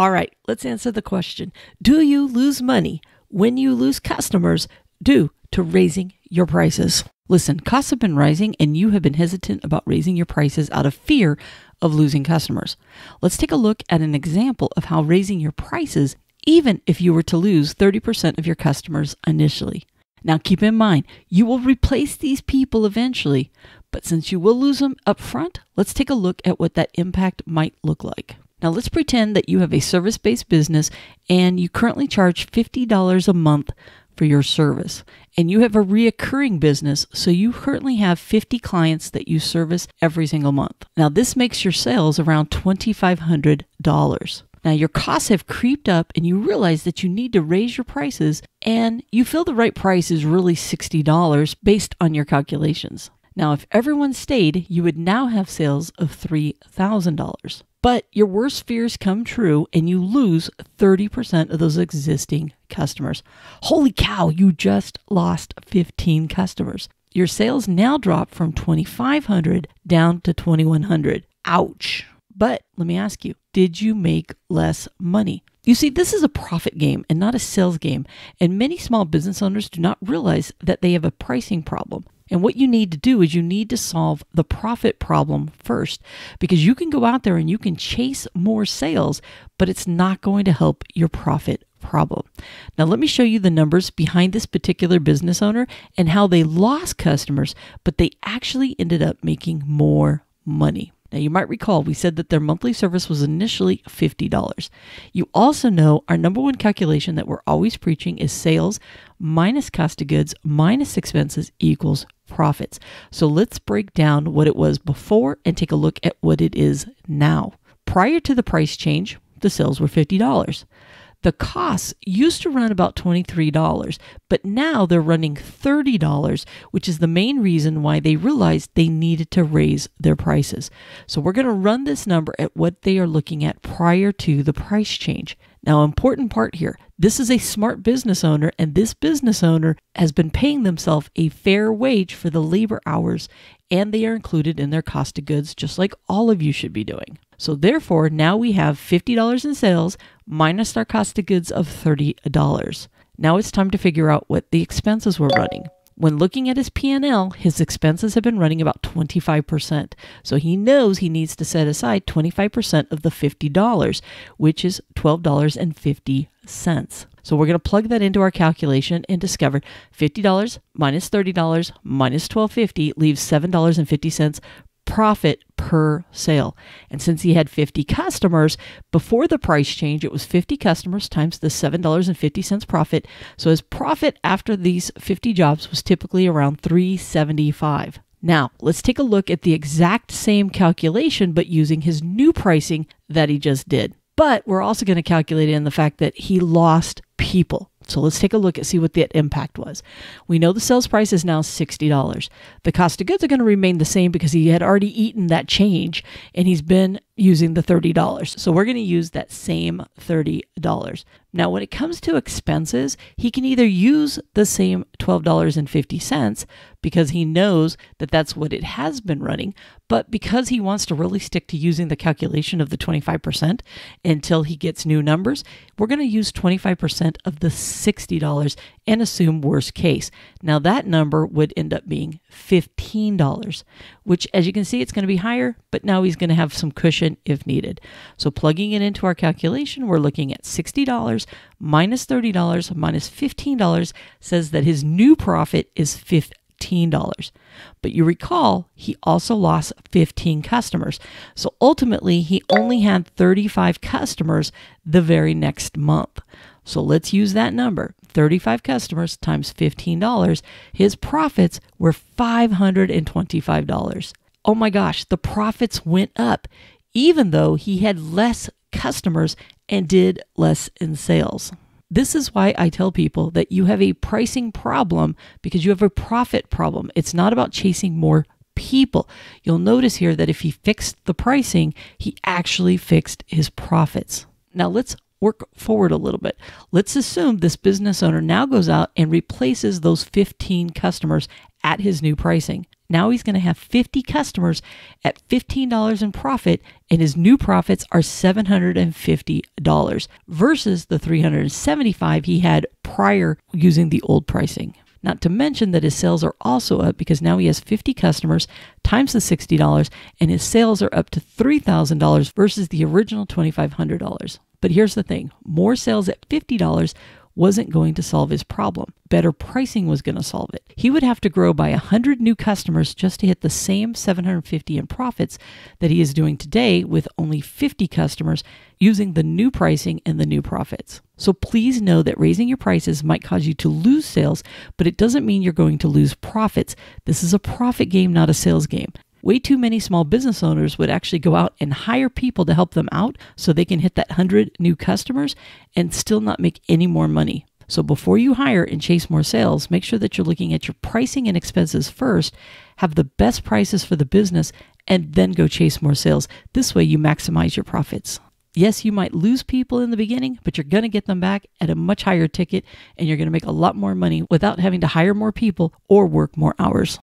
All right, let's answer the question. Do you lose money when you lose customers due to raising your prices? Listen, costs have been rising and you have been hesitant about raising your prices out of fear of losing customers. Let's take a look at an example of how raising your prices, even if you were to lose 30% of your customers initially. Now keep in mind, you will replace these people eventually, but since you will lose them up front, let's take a look at what that impact might look like. Now let's pretend that you have a service-based business and you currently charge $50 a month for your service, and you have a reoccurring business, so you currently have 50 clients that you service every single month. Now this makes your sales around $2,500. Now your costs have creeped up and you realize that you need to raise your prices, and you feel the right price is really $60 based on your calculations. Now if everyone stayed, you would now have sales of $3,000. But your worst fears come true and you lose 30% of those existing customers. Holy cow, you just lost 15 customers. Your sales now drop from $2,500 down to $2,100. Ouch. But let me ask you, did you make less money? You see, this is a profit game and not a sales game. And many small business owners do not realize that they have a pricing problem. And what you need to do is you need to solve the profit problem first, because you can go out there and you can chase more sales, but it's not going to help your profit problem. Now, let me show you the numbers behind this particular business owner and how they lost customers, but they actually ended up making more money. Now, you might recall we said that their monthly service was initially $50. You also know our number one calculation that we're always preaching is sales minus cost of goods minus expenses equals profits. So let's break down what it was before and take a look at what it is now. Prior to the price change, the sales were $50. The costs used to run about $23, but now they're running $30, which is the main reason why they realized they needed to raise their prices. So we're going to run this number at what they are looking at prior to the price change. Now, important part here, this is a smart business owner, and this business owner has been paying themselves a fair wage for the labor hours, and they are included in their cost of goods, just like all of you should be doing. So therefore, now we have $50 in sales minus our cost of goods of $30. Now it's time to figure out what the expenses were running. When looking at his P&L, his expenses have been running about 25%. So he knows he needs to set aside 25% of the $50, which is $12.50. So we're going to plug that into our calculation and discover $50 minus $30 minus $12.50 leaves $7.50 profit per sale. And since he had 50 customers, before the price change, it was 50 customers times the $7.50 profit. So his profit after these 50 jobs was typically around $3.75. Now, let's take a look at the exact same calculation, but using his new pricing that he just did. But we're also going to calculate in the fact that he lost people. So let's take a look and see what that impact was. We know the sales price is now $60. The cost of goods are going to remain the same because he had already eaten that change and he's been using the $30. So we're going to use that same $30. Now, when it comes to expenses, he can either use the same $12.50 because he knows that that's what it has been running, but because he wants to really stick to using the calculation of the 25% until he gets new numbers, we're going to use 25% of the $60 and assume worst case. Now that number would end up being $15, which, as you can see, it's going to be higher, but now he's going to have some cushion if needed. So plugging it into our calculation, we're looking at $60 minus $30 minus $15 says that his new profit is $15. But you recall, he also lost 15 customers. So ultimately, he only had 35 customers the very next month. So let's use that number, 35 customers times $15. His profits were $525. Oh my gosh, the profits went up, even though he had less customers and did less in sales. This is why I tell people that you have a pricing problem because you have a profit problem. It's not about chasing more people. You'll notice here that if he fixed the pricing, he actually fixed his profits. Now let's work forward a little bit. Let's assume this business owner now goes out and replaces those 15 customers at his new pricing. Now he's going to have 50 customers at $15 in profit, and his new profits are $750 versus the $375 he had prior using the old pricing. Not to mention that his sales are also up because now he has 50 customers times the $60, and his sales are up to $3,000 versus the original $2,500. But here's the thing, more sales at $50 wasn't going to solve his problem. Better pricing was going to solve it. He would have to grow by 100 new customers just to hit the same $750 in profits that he is doing today with only 50 customers using the new pricing and the new profits. So please know that raising your prices might cause you to lose sales, but it doesn't mean you're going to lose profits. This is a profit game, not a sales game. Way too many small business owners would actually go out and hire people to help them out so they can hit that 100 new customers and still not make any more money. So before you hire and chase more sales, make sure that you're looking at your pricing and expenses first, have the best prices for the business, and then go chase more sales. This way you maximize your profits. Yes, you might lose people in the beginning, but you're going to get them back at a much higher ticket, and you're going to make a lot more money without having to hire more people or work more hours.